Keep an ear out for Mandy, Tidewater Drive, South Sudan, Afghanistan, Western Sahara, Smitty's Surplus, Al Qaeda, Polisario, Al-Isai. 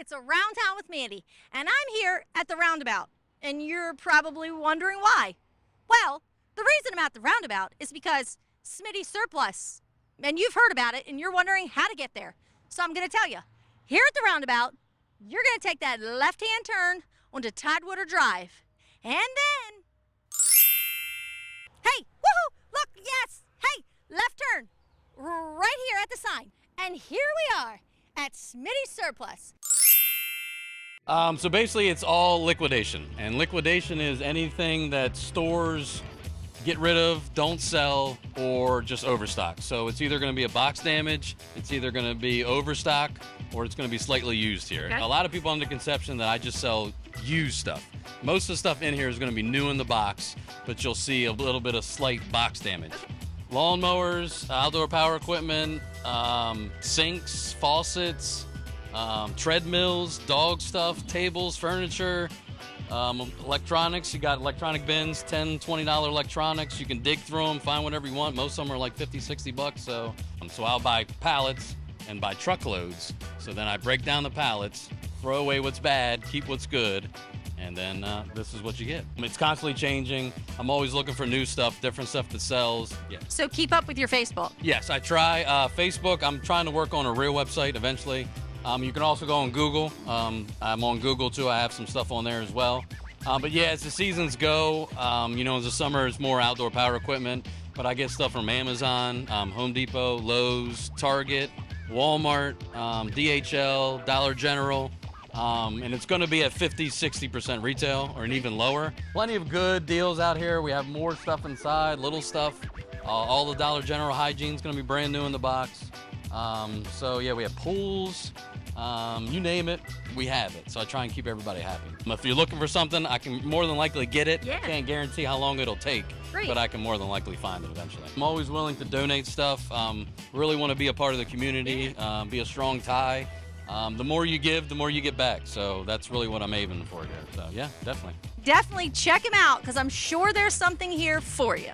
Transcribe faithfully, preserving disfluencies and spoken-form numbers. It's Around Town with Mandy, and I'm here at the roundabout, and you're probably wondering why. Well, the reason I'm at the roundabout is because Smitty's Surplus, and you've heard about it, and you're wondering how to get there. So I'm going to tell you, here at the roundabout, you're going to take that left-hand turn onto Tidewater Drive, and then, hey, woohoo, look, yes, hey, left turn, right here at the sign, and here we are at Smitty's Surplus. Um, so basically it's all liquidation, and liquidation is anything that stores get rid of, don't sell, or just overstock. So it's either going to be a box damage, it's either going to be overstock, or it's going to be slightly used here. Okay. A lot of people under the conception that I just sell used stuff. Most of the stuff in here is going to be new in the box, but you'll see a little bit of slight box damage. Okay. Lawnmowers, outdoor power equipment, um, sinks, faucets, Um, treadmills, dog stuff, tables, furniture, um, electronics. You got electronic bins, ten, twenty dollar electronics. You can dig through them, find whatever you want. Most of them are like fifty, sixty bucks. So, um, so I'll buy pallets and buy truckloads. So then I break down the pallets, throw away what's bad, keep what's good, and then uh, this is what you get. It's constantly changing. I'm always looking for new stuff, different stuff that sells. Yeah. So keep up with your Facebook. Yes, I try. Uh, Facebook, I'm trying to work on a real website eventually. Um, you can also go on Google. Um, I'm on Google too. I have some stuff on there as well. Um, but yeah, as the seasons go, um, you know, as the summer is more outdoor power equipment, but I get stuff from Amazon, um, Home Depot, Lowe's, Target, Walmart, um, D H L, Dollar General. Um, and it's going to be at fifty, sixty percent retail or an even lower. Plenty of good deals out here. We have more stuff inside, little stuff. Uh, all the Dollar General hygiene is going to be brand new in the box. Um, so yeah, we have pools, um, you name it, we have it. So I try and keep everybody happy. If you're looking for something, I can more than likely get it. Yeah. I can't guarantee how long it'll take, Great. But I can more than likely find it eventually. I'm always willing to donate stuff. Um, really want to be a part of the community, yeah. um, be a strong tie. Um, the more you give, the more you get back. So that's really what I'm aiming for here. So yeah, definitely. Definitely check them out because I'm sure there's something here for you.